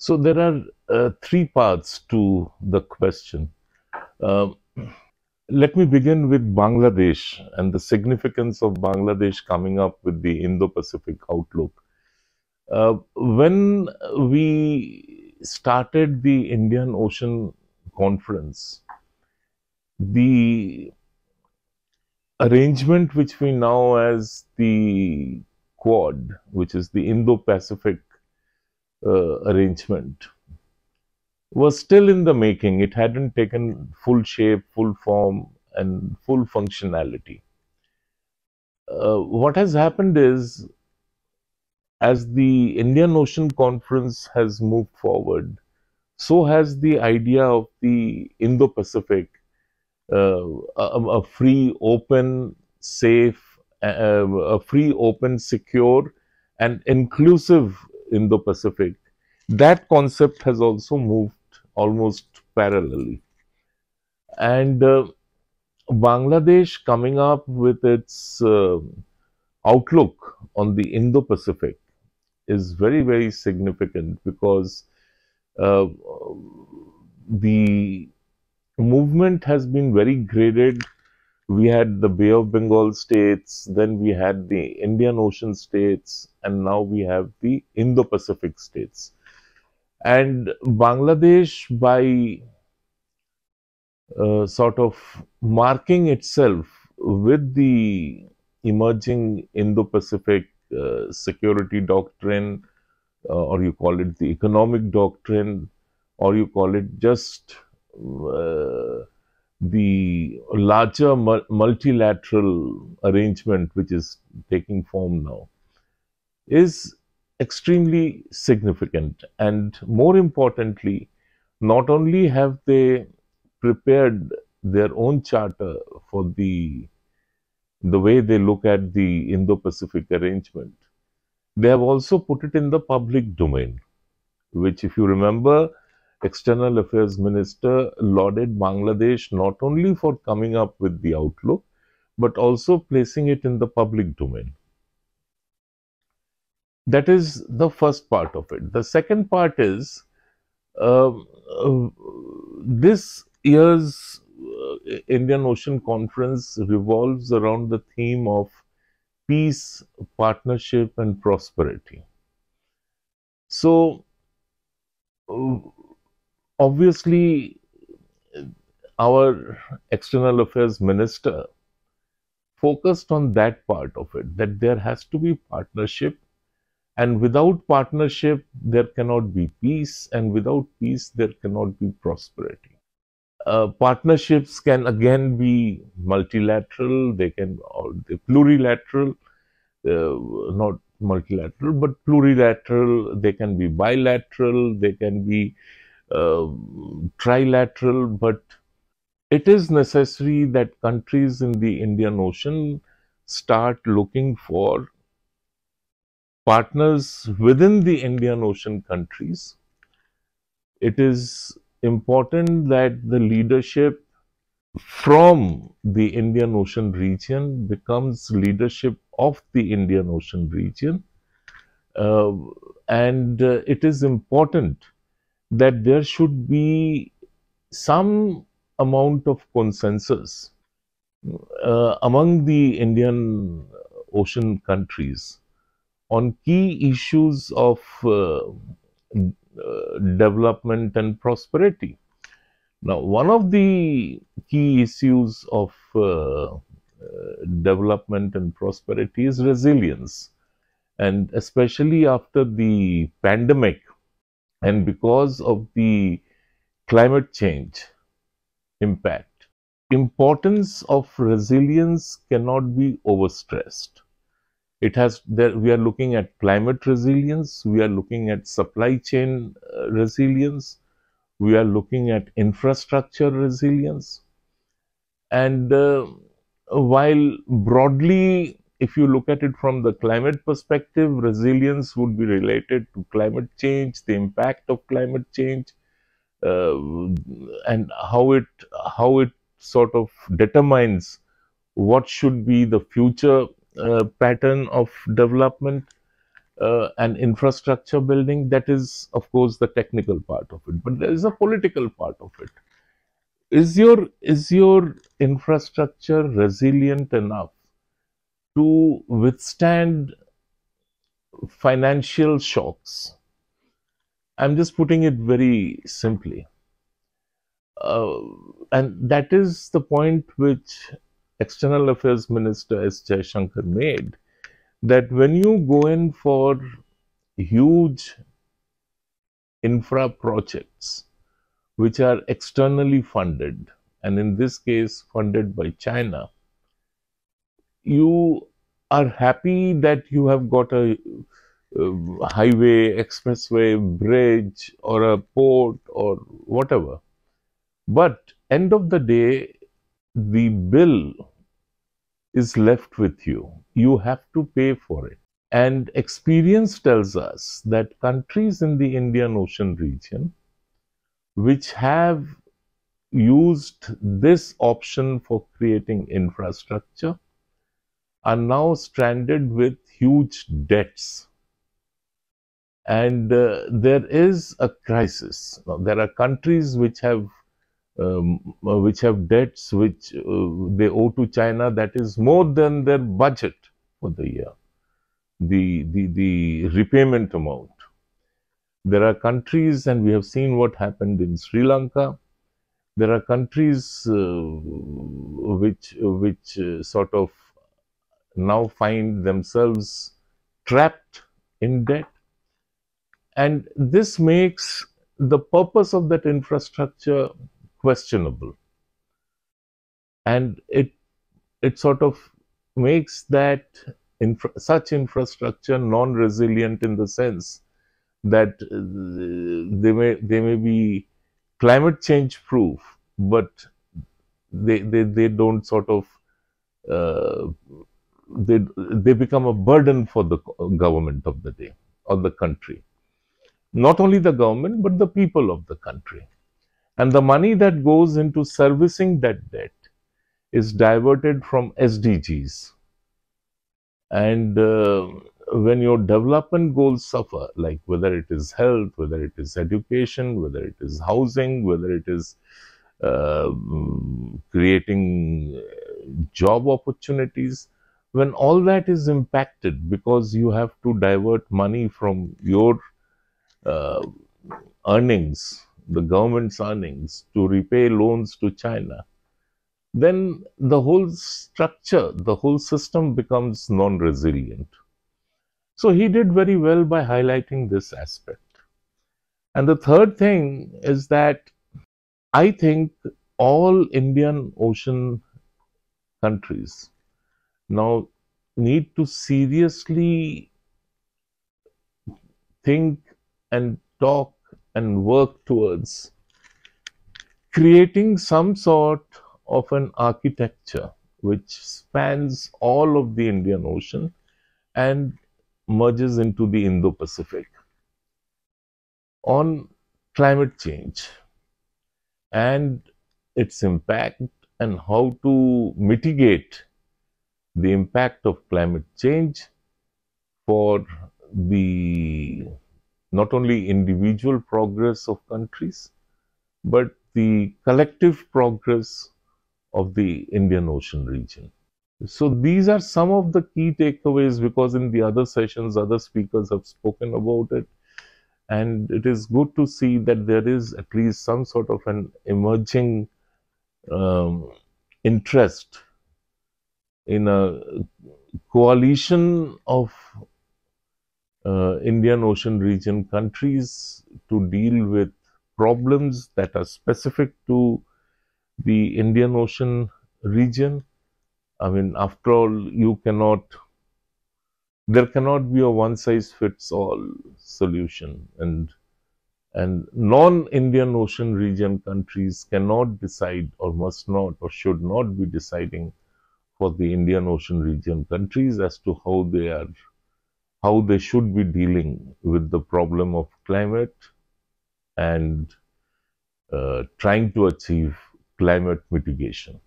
So there are three parts to the question. Let me begin with Bangladesh and the significance of Bangladesh coming up with the Indo-Pacific outlook. When we started the Indian Ocean Conference, the arrangement which we know as the Quad, which is the Indo-Pacific arrangement, was still in the making. It hadn't taken full shape, full form, and full functionality. What has happened is, as the Indian Ocean Conference has moved forward, so has the idea of the Indo-Pacific, a free, open, safe, a free, open, secure, and inclusive Indo-Pacific. That concept has also moved almost parallelly. And Bangladesh coming up with its outlook on the Indo-Pacific is very, very significant, because the movement has been very graded. We had the Bay of Bengal states, then we had the Indian Ocean states, and now we have the Indo-Pacific states. And Bangladesh, by sort of marking itself with the emerging Indo-Pacific security doctrine, or you call it the economic doctrine, or you call it just the larger multilateral arrangement which is taking form now, is extremely significant. And more importantly, not only have they prepared their own charter for the way they look at the Indo-Pacific arrangement, they have also put it in the public domain, which, if you remember, External Affairs Minister lauded Bangladesh not only for coming up with the outlook, but also placing it in the public domain. That is the first part of it. The second part is, this year's Indian Ocean Conference revolves around the theme of peace, partnership, and prosperity. So, obviously, our External Affairs Minister focused on that part of it, that there has to be partnership, and without partnership there cannot be peace, and without peace there cannot be prosperity. Partnerships can again be multilateral, they can, or the plurilateral, not multilateral, but plurilateral, they can be bilateral, they can be trilateral, but it is necessary that countries in the Indian Ocean start looking for partners within the Indian Ocean countries. It is important that the leadership from the Indian Ocean region becomes leadership of the Indian Ocean region, and it is important that there should be some amount of consensus among the Indian Ocean countries on key issues of development and prosperity. Now, one of the key issues of development and prosperity is resilience, and especially after the pandemic, and because of the climate change impact, importance of resilience cannot be overstressed. It has, we are looking at climate resilience, we are looking at supply chain resilience, we are looking at infrastructure resilience. And while broadly, if you look at it from the climate perspective, resilience would be related to climate change, the impact of climate change, and how it sort of determines what should be the future pattern of development. and infrastructure building. That is, of course, the technical part of it, but there is a political part of it. Is your infrastructure resilient enough to withstand financial shocks? I'm just putting it very simply. And that is the point which External Affairs Minister S. Jaishankar made, that when you go in for huge infra projects which are externally funded, and in this case funded by China, you are happy that you have got a highway, expressway, bridge, or a port, or whatever. But end of the day, the bill is left with you. You have to pay for it. And experience tells us that countries in the Indian Ocean region which have used this option for creating infrastructure are now stranded with huge debts. And there is a crisis. Now, there are countries which have debts which they owe to China that is more than their budget for the year, the repayment amount. There are countries, and we have seen what happened in Sri Lanka, there are countries which sort of now find themselves trapped in debt. And this makes the purpose of that infrastructure questionable, and it sort of makes that such infrastructure non-resilient, in the sense that they may be climate change proof, but they don't sort of they become a burden for the government of the day, or the country. Not only the government, but the people of the country. And the money that goes into servicing that debt is diverted from SDGs. And when your development goals suffer, like whether it is health, whether it is education, whether it is housing, whether it is creating job opportunities, when all that is impacted because you have to divert money from your earnings, the government's earnings, to repay loans to China, then the whole structure, the whole system becomes non-resilient. So he did very well by highlighting this aspect. And the third thing is that I think all Indian Ocean countries now need to seriously think and talk and work towards creating some sort of an architecture which spans all of the Indian Ocean and merges into the Indo-Pacific. On climate change and its impact, and how to mitigate the impact of climate change for the not only individual progress of countries, but the collective progress of the Indian Ocean region. So these are some of the key takeaways, because in the other sessions, other speakers have spoken about it. And it is good to see that there is at least some sort of an emerging interest in a coalition of Indian Ocean region countries to deal with problems that are specific to the Indian Ocean region. I mean, after all, there cannot be a one-size-fits-all solution, and non-Indian Ocean region countries cannot decide, or must not, or should not be deciding for the Indian Ocean region countries as to how they should be dealing with the problem of climate, and trying to achieve climate mitigation.